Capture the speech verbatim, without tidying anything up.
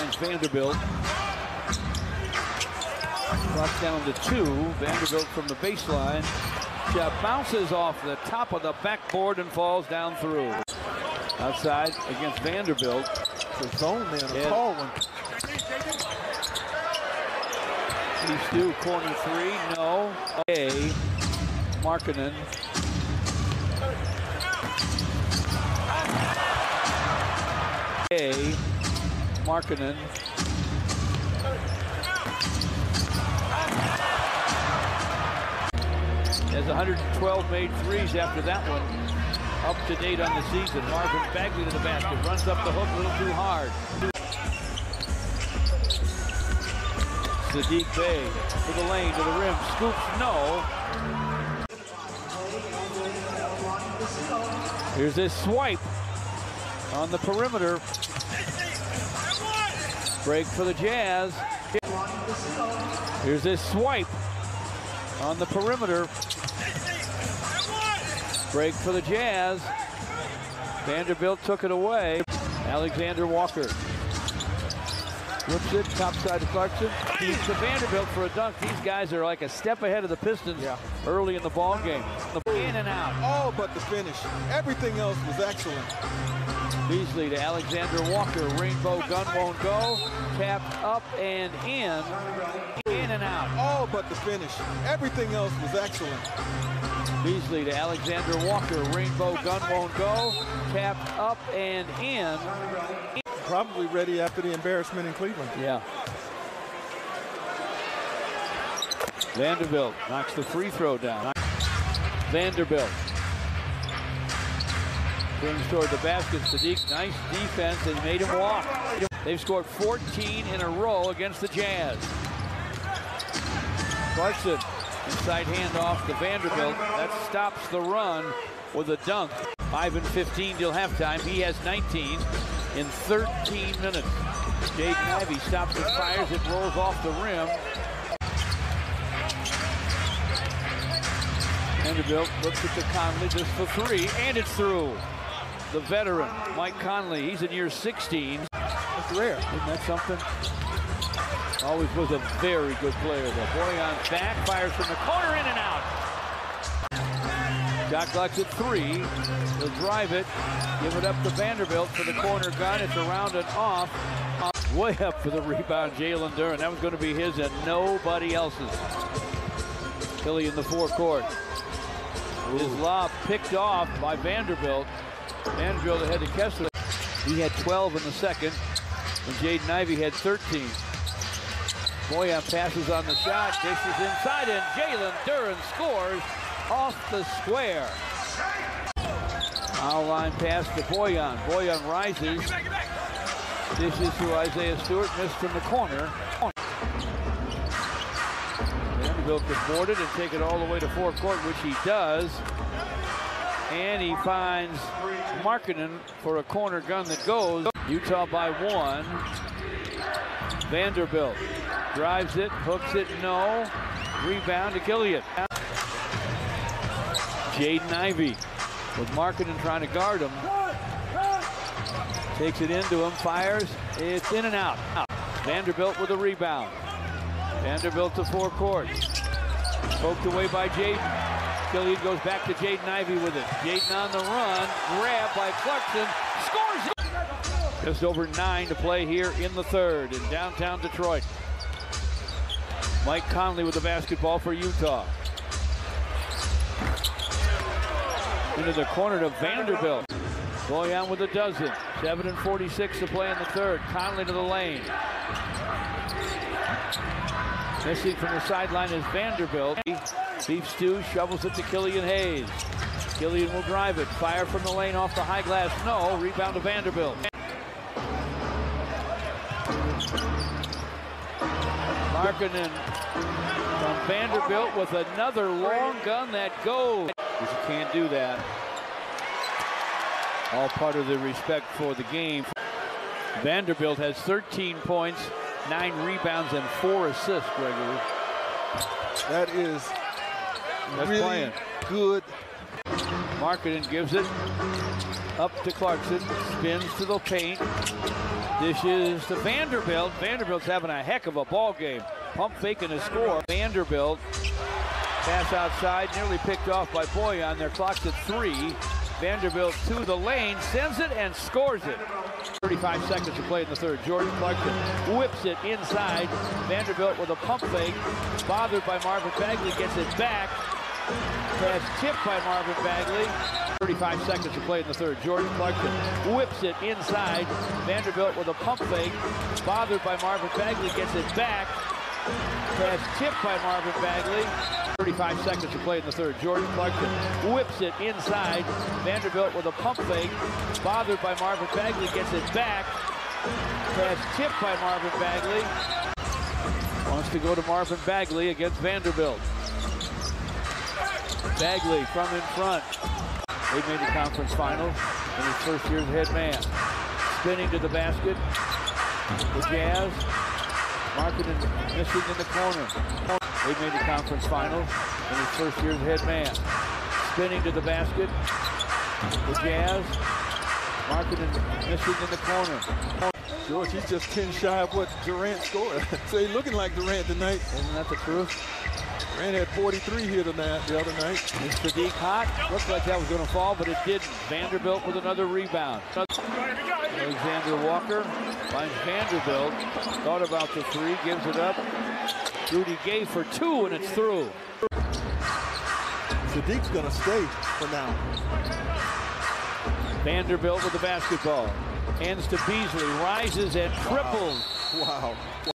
finds Vanderbilt. Clock down to two. Vanderbilt from the baseline. Shot bounces off the top of the backboard and falls down through. Outside against Vanderbilt. The zone man, a tall one. He's due corner three. No. A. Markkanen. A. Markkanen. Has one hundred twelve made threes after that one. Up to date on the season. Marvin Bagley to the basket. Runs up the hook a little too hard. Sadiq Bey to the lane, to the rim. Scoops, no. Here's this swipe on the perimeter. Break for the Jazz. Here's this swipe on the perimeter. Break for the Jazz. Vanderbilt took it away. Alexander Walker. Whips it, topside to Clarkson. Keeps to Vanderbilt for a dunk. These guys are like a step ahead of the Pistons yeah. early in the ball game. The in and out. All but the finish. Everything else was excellent. Beasley to Alexander Walker. Rainbow gun won't go. Tapped up and in. In and out. All but the finish. Everything else was excellent. Beasley to Alexander Walker. Rainbow gun won't go. Tapped up and in. Probably ready after the embarrassment in Cleveland. Yeah. Vanderbilt knocks the free throw down. Vanderbilt brings toward the basket. Sadiq, nice defense, and made him walk. They've scored fourteen in a row against the Jazz. Clarkson. Inside handoff to Vanderbilt. That stops the run with a dunk. five and fifteen till halftime. He has nineteen in thirteen minutes. Jaden Ivey stops and fires. It rolls off the rim. Vanderbilt looks at the Conley just for three, and it's through. The veteran, Mike Conley, he's in year sixteen. That's rare. Isn't that something? Always was a very good player, though. Bojan back, fires from the corner, in and out. Shot clock's at three. He'll drive it. Give it up to Vanderbilt for the corner gun. It's around and off. Way up for the rebound, Jalen Duren. That was going to be his and nobody else's. Killy in the forecourt. His lob picked off by Vanderbilt. Vanderbilt ahead to Kessler. He had twelve in the second, and Jaden Ivey had thirteen. Bojan passes on the shot, dishes inside, and Jalen Duren scores off the square. Foul line pass to Bojan. Bojan rises, dishes to Isaiah Stewart, missed from the corner. Vanderbilt can board it and take it all the way to forecourt, which he does. And he finds Markkanen for a corner gun that goes. Utah by one. Vanderbilt drives it, hooks it, no. Rebound to Killian. Jaden Ivey with Markkanen trying to guard him. Takes it into him, fires. It's in and out. out. Vanderbilt with a rebound. Vanderbilt to forecourt. Poked away by Jaden. Killian goes back to Jaden Ivey with it. Jaden on the run, grabbed by Clarkson, scores it. Just over nine to play here in the third in downtown Detroit. Mike Conley with the basketball for Utah. Into the corner to Vanderbilt. Bojan with a dozen. seven and forty-six to play in the third. Conley to the lane. Missing from the sideline is Vanderbilt. Beef Stew shovels it to Killian Hayes. Killian will drive it. Fire from the lane off the high glass. No. Rebound to Vanderbilt. Markkanen from Vanderbilt with another long gun that goes. Because you can't do that. All part of the respect for the game. Vanderbilt has thirteen points, nine rebounds, and four assists, Gregory. That is That's really playing. good. Markkanen gives it Up to Clarkson, spins to the paint. This is to Vanderbilt. Vanderbilt's having a heck of a ball game. Pump faking to score. Vanderbilt, pass outside, nearly picked off by Bojan. Their clock's at three. Vanderbilt to the lane, sends it and scores it. thirty-five seconds to play in the third. Jordan Clarkson whips it inside. Vanderbilt with a pump fake. Bothered by Marvin Bagley, gets it back. Pass tipped by Marvin Bagley. thirty-five seconds to play in the third. Jordan Clarkson whips it inside. Vanderbilt with a pump fake. Bothered by Marvin Bagley, gets it back. Pass tipped by Marvin Bagley. thirty-five seconds to play in the third. Jordan Clarkson whips it inside. Vanderbilt with a pump fake. Bothered by Marvin Bagley, gets it back. Pass tipped by Marvin Bagley. Wants to go to Marvin Bagley against Vanderbilt. Bagley from in front. They made the conference finals in his first year's head man. Spinning to the basket. The Jazz. Markkanen missing in the corner. They made the conference finals in his first year's head man. Spinning to the basket. The Jazz. Markkanen missing in the corner. George, he's just ten shy of what Durant scored. So he's looking like Durant tonight. Isn't that the truth? Durant had forty-three here tonight, the other night. And Sadiq hot. Looked like that was going to fall, but it didn't. Vanderbilt with another rebound. Alexander Walker finds Vanderbilt. Thought about the three, gives it up. Rudy Gay for two, and it's through. Sadiq's going to stay for now. Vanderbilt with the basketball. Hands to Beasley, rises and triples. Wow. Wow.